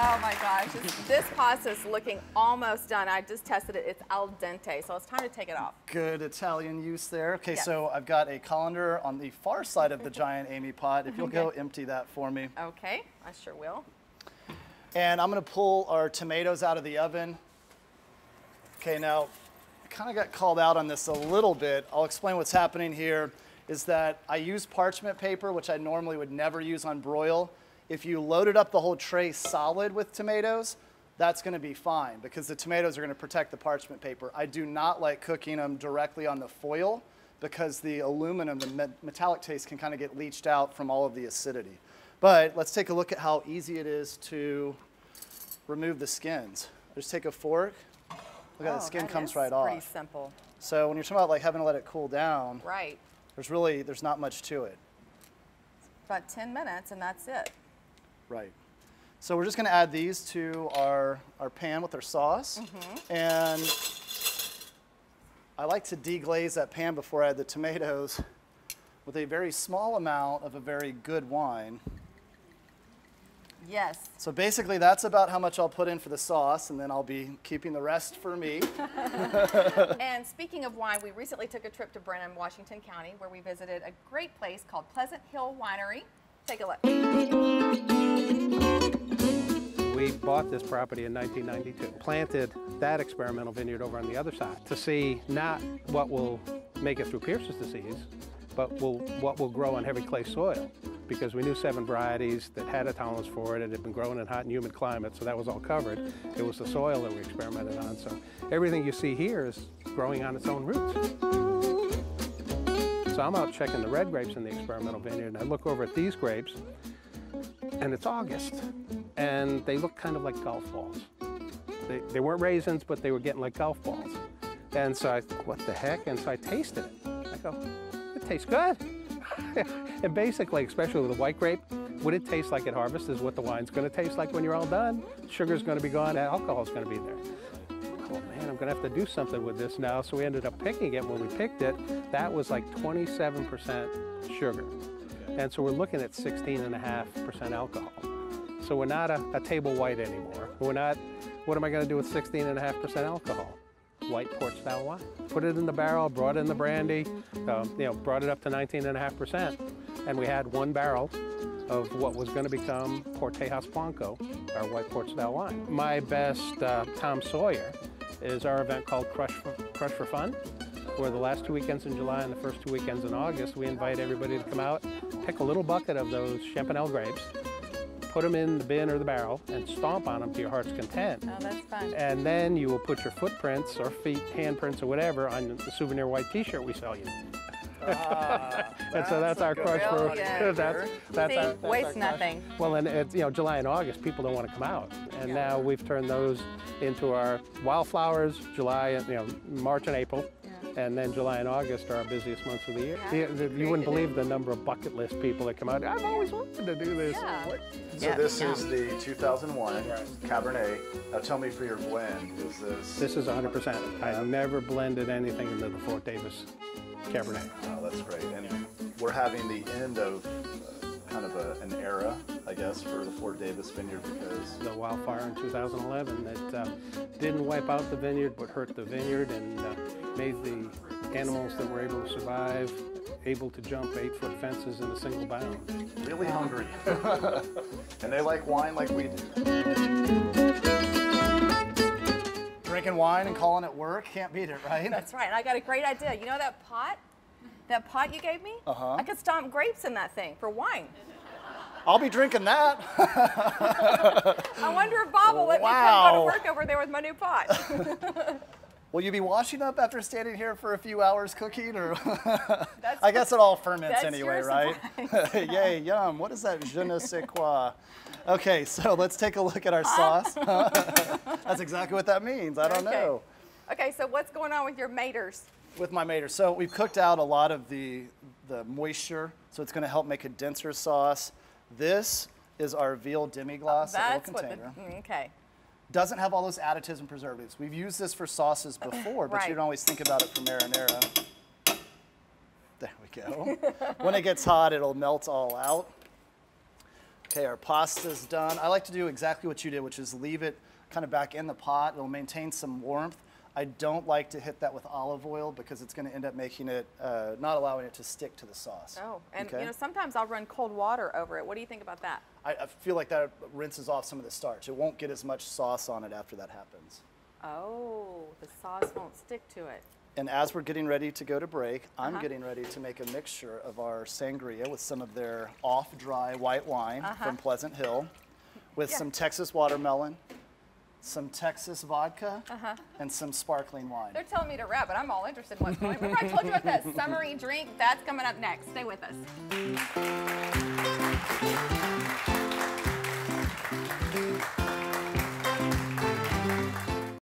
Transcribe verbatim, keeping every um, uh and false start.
Oh my gosh, this, this pasta is looking almost done. I just tested it, it's al dente, so it's time to take it off. Good Italian use there. Okay, yes. So I've got a colander on the far side of the giant Amy pot. If you'll okay. go empty that for me. Okay, I sure will. And I'm gonna pull our tomatoes out of the oven. Okay, now, I kinda got called out on this a little bit. I'll explain what's happening here, is that I use parchment paper, which I normally would never use on broil. If you loaded up the whole tray solid with tomatoes, that's gonna be fine because the tomatoes are gonna protect the parchment paper. I do not like cooking them directly on the foil because the aluminum, the metallic taste can kinda get leached out from all of the acidity. But let's take a look at how easy it is to remove the skins. Just take a fork. Look at oh, the skin comes right off. Pretty simple. So when you're talking about like having to let it cool down, right? There's really there's not much to it. It's about ten minutes and that's it. Right. So we're just going to add these to our our pan with our sauce, mm-hmm. and I like to deglaze that pan before I add the tomatoes with a very small amount of a very good wine. Yes. So basically that's about how much I'll put in for the sauce, and then I'll be keeping the rest for me. And speaking of wine, we recently took a trip to Brenham, Washington County, where we visited a great place called Pleasant Hill Winery. Take a look. We bought this property in nineteen ninety-two, planted that experimental vineyard over on the other side to see not what will make it through Pierce's disease, but will, what will grow on heavy clay soil, because we knew seven varieties that had a tolerance for it and had been grown in hot and humid climates, so that was all covered. It was the soil that we experimented on, so everything you see here is growing on its own roots. So I'm out checking the red grapes in the experimental vineyard, and I look over at these grapes, and it's August, and they look kind of like golf balls. They, they weren't raisins, but they were getting like golf balls. And so I thought, what the heck? And so I tasted it. I go, it tastes good. And basically, especially with the white grape, what it tastes like at harvest is what the wine's going to taste like when you're all done. Sugar's going to be gone, alcohol's going to be there. Oh man, I'm going to have to do something with this now. So we ended up picking it. When we picked it, that was like twenty-seven percent sugar. And so we're looking at sixteen and a half percent alcohol. So we're not a, a table white anymore. We're not, what am I going to do with sixteen and a half percent alcohol? White port style wine. Put it in the barrel, brought in the brandy, um, you know, brought it up to nineteen and a half percent, and we had one barrel of what was going to become Cortejas Blanco, our white port style wine. My best uh, Tom Sawyer is our event called Crush for, Crush for Fun, where the last two weekends in July and the first two weekends in August, we invite everybody to come out, pick a little bucket of those Champanelle grapes, put them in the bin or the barrel, and stomp on them to your heart's content. Oh, that's fun. And then you will put your footprints or feet, handprints or whatever on the souvenir white t-shirt we sell you. Ah, and so that's our crush for, that's, that's See, our, that's waste our nothing. Well, and it's, you know, July and August, people don't want to come out. And yeah. now we've turned those into our wildflowers, July, and you know, March and April. And then July and August are our busiest months of the year. Yeah, you, you wouldn't believe the number of bucket list people that come out. I've always wanted to do this. Yeah. What? So yeah, this yeah. is the two thousand one Cabernet. Now tell me for your blend, is this? This is one hundred percent. Yeah. I never blended anything into the Fort Davis Cabernet. Oh, that's great. And we're having the end of uh, kind of a, an era, I guess, for the Fort Davis Vineyard, because the wildfire in two thousand eleven that uh, didn't wipe out the vineyard, but hurt the vineyard and uh, made the animals that were able to survive able to jump eight-foot fences in a single bound. Really hungry. And they like wine like we do. Drinking wine and calling it work, can't beat it, right? That's right. And I got a great idea. You know that pot? That pot you gave me? Uh-huh. I could stomp grapes in that thing for wine. I'll be drinking that. I wonder if Bob will let wow. me come go to work over there with my new pot. Will you be washing up after standing here for a few hours cooking? Or that's I guess it all ferments anyway, right? Yay, yum. What is that je ne sais quoi? Okay, so let's take a look at our sauce. That's exactly what that means. I don't okay. know. Okay, so what's going on with your maters? With my maters. So we've cooked out a lot of the, the moisture, so it's going to help make a denser sauce. This is our veal demi-glace. Oh, that's what the, okay. Doesn't have all those additives and preservatives. We've used this for sauces before, but right. you don't always think about it for marinara. There we go. When it gets hot, it'll melt all out. Okay, our pasta's done. I like to do exactly what you did, which is leave it kind of back in the pot. It'll maintain some warmth. I don't like to hit that with olive oil because it's going to end up making it, uh, not allowing it to stick to the sauce. Oh, and okay? you know, sometimes I'll run cold water over it. What do you think about that? I, I feel like that rinses off some of the starch. It won't get as much sauce on it after that happens. Oh, the sauce won't stick to it. And as we're getting ready to go to break, I'm uh-huh. getting ready to make a mixture of our sangria with some of their off-dry white wine uh-huh. from Pleasant Hill, with yeah. some Texas watermelon, some Texas vodka, uh-huh. and some sparkling wine. They're telling me to wrap, but I'm all interested in what's going on. Remember I told you about that summery drink? That's coming up next. Stay with us.